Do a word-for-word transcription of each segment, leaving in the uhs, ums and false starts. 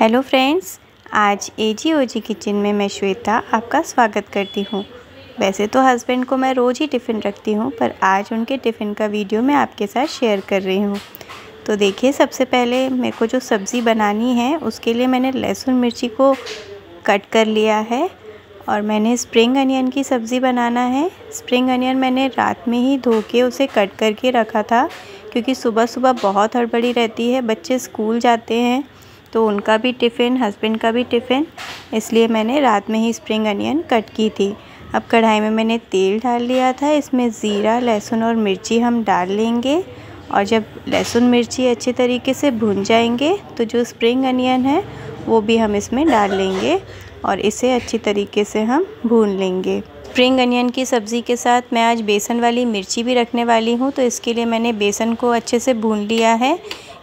Hello friends, आज एजी ओजी kitchen में मैं श्वेता आपका स्वागत करती हूँ। वैसे तो हस्बैंड को मैं रोज़ ही टिफ़िन रखती हूँ, पर आज उनके टिफ़िन का वीडियो मैं आपके साथ शेयर कर रही हूँ। तो देखिए, सबसे पहले मेरे को जो सब्ज़ी बनानी है उसके लिए मैंने लहसुन मिर्ची को कट कर लिया है और मैंने स्प्रिंग अनियन की सब्ज़ी बनाना है। स्प्रिंग अनियन मैंने रात में ही धो के उसे कट करके रखा था, क्योंकि सुबह सुबह बहुत हड़बड़ी रहती है, बच्चे स्कूल जाते हैं तो उनका भी टिफ़िन, हस्बैंड का भी टिफ़िन, इसलिए मैंने रात में ही स्प्रिंग अनियन कट की थी। अब कढ़ाई में मैंने तेल डाल लिया था, इसमें ज़ीरा, लहसुन और मिर्ची हम डाल लेंगे और जब लहसुन मिर्ची अच्छे तरीके से भून जाएंगे तो जो स्प्रिंग अनियन है वो भी हम इसमें डाल लेंगे और इसे अच्छी तरीके से हम भून लेंगे। स्प्रिंग अनियन की सब्ज़ी के साथ मैं आज बेसन वाली मिर्ची भी रखने वाली हूँ, तो इसके लिए मैंने बेसन को अच्छे से भून लिया है।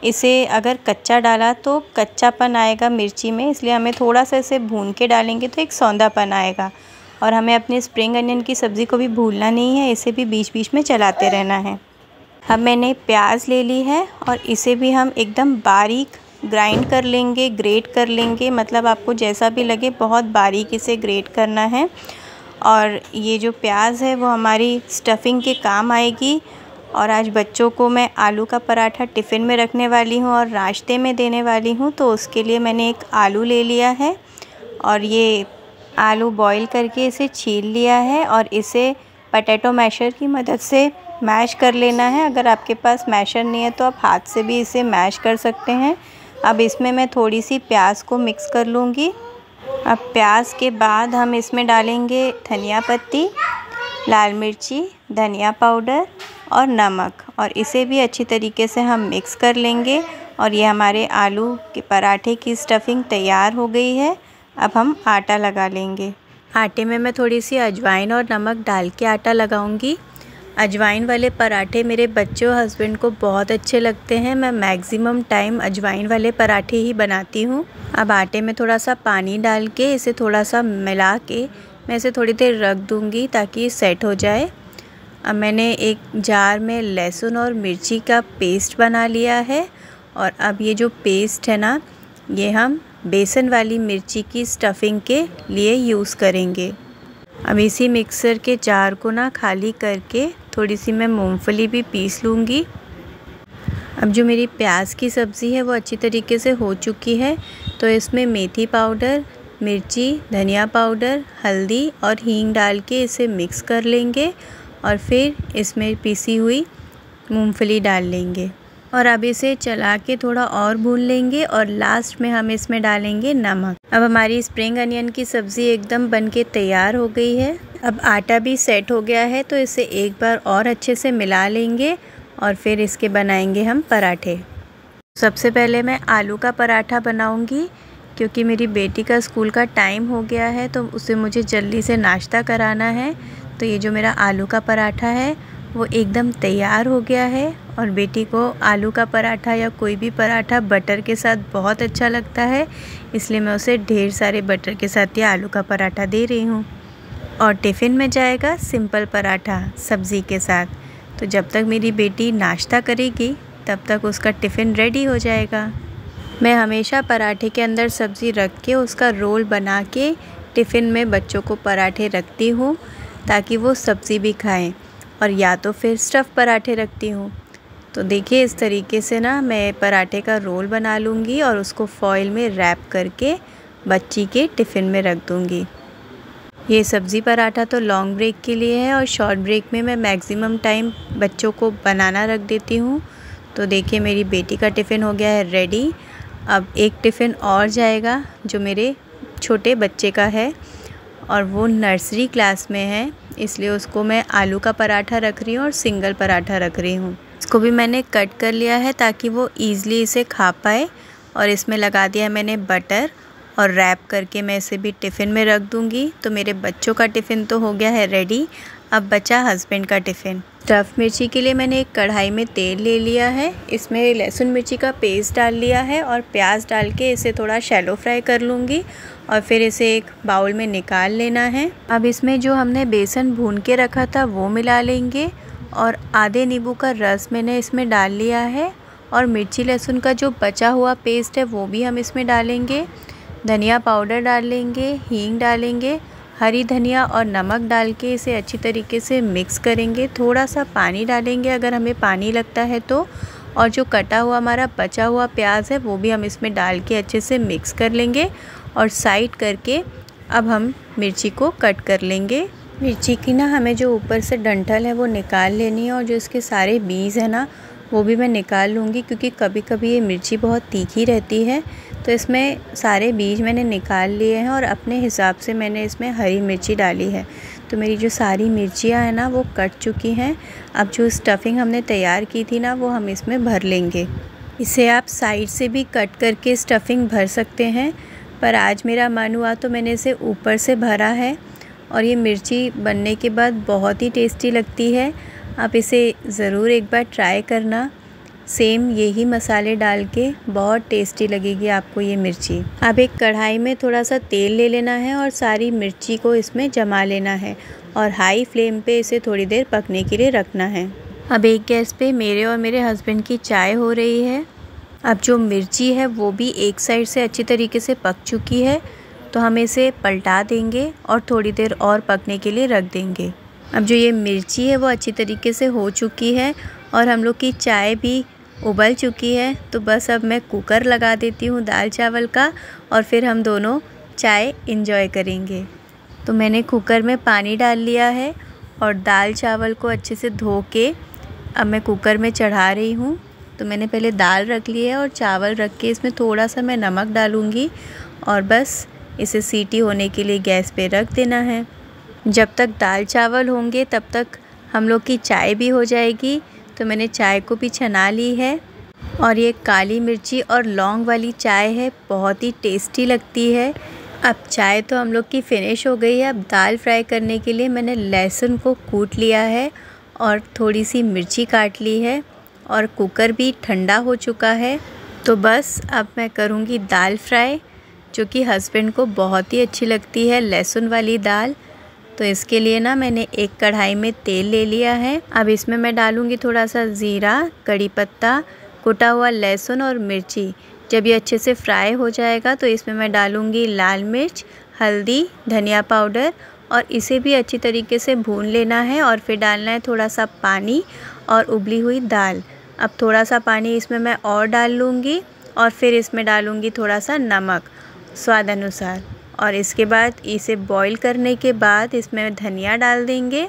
इसे अगर कच्चा डाला तो कच्चापन आएगा मिर्ची में, इसलिए हमें थोड़ा सा इसे भून के डालेंगे तो एक सौंधापन आएगा। और हमें अपने स्प्रिंग अनियन की सब्ज़ी को भी भूलना नहीं है, इसे भी बीच बीच में चलाते रहना है। अब मैंने प्याज ले ली है और इसे भी हम एकदम बारीक ग्राइंड कर लेंगे, ग्रेट कर लेंगे, मतलब आपको जैसा भी लगे बहुत बारीक इसे ग्रेट करना है। और ये जो प्याज है वो हमारी स्टफिंग के काम आएगी। और आज बच्चों को मैं आलू का पराठा टिफ़िन में रखने वाली हूँ और नाश्ते में देने वाली हूँ, तो उसके लिए मैंने एक आलू ले लिया है और ये आलू बॉईल करके इसे छील लिया है और इसे पटेटो मैशर की मदद से मैश कर लेना है। अगर आपके पास मैशर नहीं है तो आप हाथ से भी इसे मैश कर सकते हैं। अब इसमें मैं थोड़ी सी प्याज को मिक्स कर लूँगी। अब प्याज के बाद हम इसमें डालेंगे धनिया पत्ती, लाल मिर्ची, धनिया पाउडर और नमक और इसे भी अच्छी तरीके से हम मिक्स कर लेंगे। और ये हमारे आलू के पराठे की स्टफिंग तैयार हो गई है। अब हम आटा लगा लेंगे। आटे में मैं थोड़ी सी अजवाइन और नमक डाल के आटा लगाऊंगी। अजवाइन वाले पराठे मेरे बच्चों, हस्बैंड को बहुत अच्छे लगते हैं। मैं मैक्सिमम टाइम अजवाइन वाले पराठे ही बनाती हूँ। अब आटे में थोड़ा सा पानी डाल के इसे थोड़ा सा मिला के मैं इसे थोड़ी देर रख दूँगी ताकि ये सेट हो जाए। अब मैंने एक जार में लहसुन और मिर्ची का पेस्ट बना लिया है और अब ये जो पेस्ट है ना, ये हम बेसन वाली मिर्ची की स्टफिंग के लिए यूज़ करेंगे। अब इसी मिक्सर के जार को ना खाली करके थोड़ी सी मैं मूंगफली भी पीस लूँगी। अब जो मेरी प्याज की सब्ज़ी है वो अच्छी तरीके से हो चुकी है, तो इसमें मेथी पाउडर, मिर्ची, धनिया पाउडर, हल्दी और हींग डाल के इसे मिक्स कर लेंगे और फिर इसमें पीसी हुई मूंगफली डाल लेंगे और अब इसे चला के थोड़ा और भून लेंगे और लास्ट में हम इसमें डालेंगे नमक। अब हमारी स्प्रिंग अनियन की सब्ज़ी एकदम बनके तैयार हो गई है। अब आटा भी सेट हो गया है, तो इसे एक बार और अच्छे से मिला लेंगे और फिर इसके बनाएंगे हम पराठे। सबसे पहले मैं आलू का पराठा बनाऊँगी, क्योंकि मेरी बेटी का स्कूल का टाइम हो गया है तो उसे मुझे जल्दी से नाश्ता कराना है। तो ये जो मेरा आलू का पराठा है वो एकदम तैयार हो गया है और बेटी को आलू का पराठा या कोई भी पराठा बटर के साथ बहुत अच्छा लगता है, इसलिए मैं उसे ढेर सारे बटर के साथ ये आलू का पराठा दे रही हूँ। और टिफ़िन में जाएगा सिंपल पराठा सब्ज़ी के साथ। तो जब तक मेरी बेटी नाश्ता करेगी तब तक उसका टिफ़िन रेडी हो जाएगा। मैं हमेशा पराठे के अंदर सब्ज़ी रख के उसका रोल बना के टिफ़िन में बच्चों को पराठे रखती हूँ ताकि वो सब्ज़ी भी खाएं, और या तो फिर स्टफ़ पराठे रखती हूँ। तो देखिए, इस तरीके से ना मैं पराठे का रोल बना लूँगी और उसको फॉइल में रैप करके बच्ची के टिफ़िन में रख दूँगी। ये सब्ज़ी पराठा तो लॉन्ग ब्रेक के लिए है और शॉर्ट ब्रेक में मैं मैक्सिमम टाइम बच्चों को बनाना रख देती हूँ। तो देखिए, मेरी बेटी का टिफ़िन हो गया है रेडी। अब एक टिफ़िन और जाएगा जो मेरे छोटे बच्चे का है और वो नर्सरी क्लास में है, इसलिए उसको मैं आलू का पराठा रख रही हूँ और सिंगल पराठा रख रही हूँ। इसको भी मैंने कट कर लिया है ताकि वो ईज़िली इसे खा पाए और इसमें लगा दिया है मैंने बटर और रैप करके मैं इसे भी टिफ़िन में रख दूँगी। तो मेरे बच्चों का टिफ़िन तो हो गया है रेडी। अब बचा हस्बैंड का टिफ़िन। स्टफ़ मिर्ची के लिए मैंने एक कढ़ाई में तेल ले लिया है, इसमें लहसुन मिर्ची का पेस्ट डाल लिया है और प्याज डाल के इसे थोड़ा शैलो फ्राई कर लूँगी और फिर इसे एक बाउल में निकाल लेना है। अब इसमें जो हमने बेसन भून के रखा था वो मिला लेंगे और आधे नींबू का रस मैंने इसमें डाल लिया है और मिर्ची लहसुन का जो बचा हुआ पेस्ट है वो भी हम इसमें डालेंगे। धनिया पाउडर डालेंगे, हींग डालेंगे, हरी धनिया और नमक डाल के इसे अच्छी तरीके से मिक्स करेंगे। थोड़ा सा पानी डालेंगे अगर हमें पानी लगता है तो, और जो कटा हुआ हमारा बचा हुआ प्याज है वो भी हम इसमें डाल के अच्छे से मिक्स कर लेंगे और साइड करके अब हम मिर्ची को कट कर लेंगे। मिर्ची की ना हमें जो ऊपर से डंठल है वो निकाल लेनी है और जो इसके सारे बीज है ना वो भी मैं निकाल लूँगी, क्योंकि कभी कभी ये मिर्ची बहुत तीखी रहती है। तो इसमें सारे बीज मैंने निकाल लिए हैं और अपने हिसाब से मैंने इसमें हरी मिर्ची डाली है। तो मेरी जो सारी मिर्चियाँ हैं ना वो कट चुकी हैं। अब जो स्टफिंग हमने तैयार की थी ना वो हम इसमें भर लेंगे। इसे आप साइड से भी कट करके स्टफिंग भर सकते हैं, पर आज मेरा मन हुआ तो मैंने इसे ऊपर से भरा है। और ये मिर्ची बनने के बाद बहुत ही टेस्टी लगती है, आप इसे ज़रूर एक बार ट्राई करना। सेम यही मसाले डाल के बहुत टेस्टी लगेगी आपको ये मिर्ची। अब एक कढ़ाई में थोड़ा सा तेल ले लेना है और सारी मिर्ची को इसमें जमा लेना है और हाई फ्लेम पे इसे थोड़ी देर पकने के लिए रखना है। अब एक गैस पे मेरे और मेरे हस्बैंड की चाय हो रही है। अब जो मिर्ची है वो भी एक साइड से अच्छी तरीके से पक चुकी है, तो हम इसे पलटा देंगे और थोड़ी देर और पकने के लिए रख देंगे। अब जो ये मिर्ची है वो अच्छी तरीके से हो चुकी है और हम लोग की चाय भी उबल चुकी है। तो बस अब मैं कुकर लगा देती हूँ दाल चावल का और फिर हम दोनों चाय एंजॉय करेंगे। तो मैंने कुकर में पानी डाल लिया है और दाल चावल को अच्छे से धो के अब मैं कुकर में चढ़ा रही हूँ। तो मैंने पहले दाल रख ली है और चावल रख के इसमें थोड़ा सा मैं नमक डालूँगी और बस इसे सीटी होने के लिए गैस पे रख देना है। जब तक दाल चावल होंगे तब तक हम लोग की चाय भी हो जाएगी। तो मैंने चाय को भी छना ली है और ये काली मिर्ची और लौंग वाली चाय है, बहुत ही टेस्टी लगती है। अब चाय तो हम लोग की फिनिश हो गई है। अब दाल फ्राई करने के लिए मैंने लहसुन को कूट लिया है और थोड़ी सी मिर्ची काट ली है और कुकर भी ठंडा हो चुका है। तो बस अब मैं करूँगी दाल फ्राई, जो कि हस्बैंड को बहुत ही अच्छी लगती है लहसुन वाली दाल। तो इसके लिए ना मैंने एक कढ़ाई में तेल ले लिया है। अब इसमें मैं डालूँगी थोड़ा सा ज़ीरा, कड़ी पत्ता, कुटा हुआ लहसुन और मिर्ची। जब ये अच्छे से फ्राई हो जाएगा तो इसमें मैं डालूँगी लाल मिर्च, हल्दी, धनिया पाउडर और इसे भी अच्छी तरीके से भून लेना है। और फिर डालना है थोड़ा सा पानी और उबली हुई दाल। अब थोड़ा सा पानी इसमें मैं और डाल लूँगी और फिर इसमें डालूँगी थोड़ा सा नमक स्वाद अनुसार। और इसके बाद इसे बॉईल करने के बाद इसमें धनिया डाल देंगे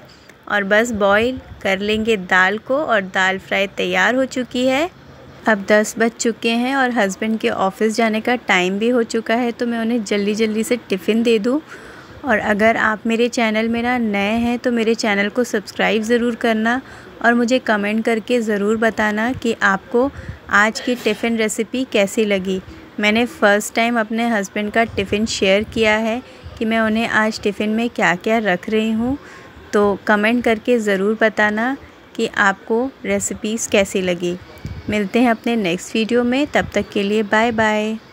और बस बॉईल कर लेंगे दाल को और दाल फ्राई तैयार हो चुकी है। अब दस बज चुके हैं और हस्बैंड के ऑफिस जाने का टाइम भी हो चुका है, तो मैं उन्हें जल्दी जल्दी से टिफ़िन दे दूं। और अगर आप मेरे चैनल में ना नए हैं तो मेरे चैनल को सब्सक्राइब ज़रूर करना और मुझे कमेंट करके ज़रूर बताना कि आपको आज की टिफ़िन रेसिपी कैसी लगी। मैंने फ़र्स्ट टाइम अपने हस्बैंड का टिफ़िन शेयर किया है कि मैं उन्हें आज टिफ़िन में क्या क्या रख रही हूँ। तो कमेंट करके ज़रूर बताना कि आपको रेसिपीज़ कैसी लगी। मिलते हैं अपने नेक्स्ट वीडियो में, तब तक के लिए बाय बाय।